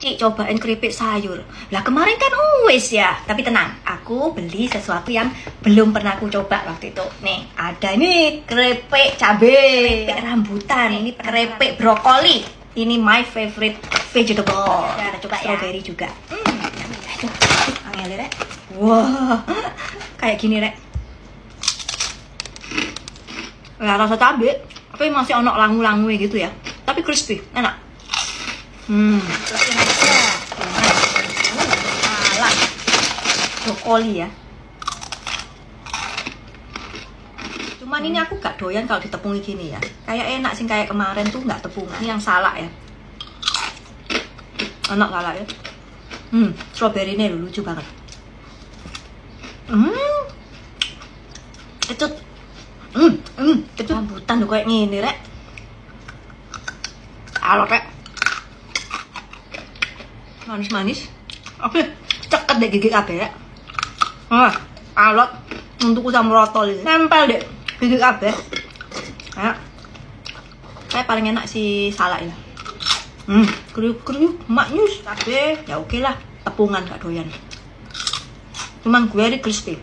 Cik, cobain keripik sayur. Lah kemarin kan wis ya. Tapi tenang, aku beli sesuatu yang belum pernah aku coba waktu itu. Nih, ada nih keripik cabai, keripik rambutan, ini keripik brokoli. Ini my favorite vegetable. Ya, kita coba strawberry ya. Juga. Aduh, angel rek. Wah, kayak gini rek. Lah rasa cabai, tapi masih ono langu-langu gitu ya. Tapi crispy, enak. Brokoli ya. Cuman ini aku gak doyan kalau ditepungi gini ya. Kayak enak sih, kayak kemarin tuh gak tepung. Ini yang salah ya. Enak salah ya. Strawberry ini lucu banget. Kecut. Kecut. Rambutan kayak gini rek. Alot rek. Manis-manis. Oke. Ceket deh gigi kabeh rek. Alot untuk udah merotol ini. Nempel deh gigi kabeh. Kayak saya paling enak si salak ini. Kriuk-kriuk maknyus kabeh. Ya oke lah, tepungan gak doyan. Cuman gue crispy.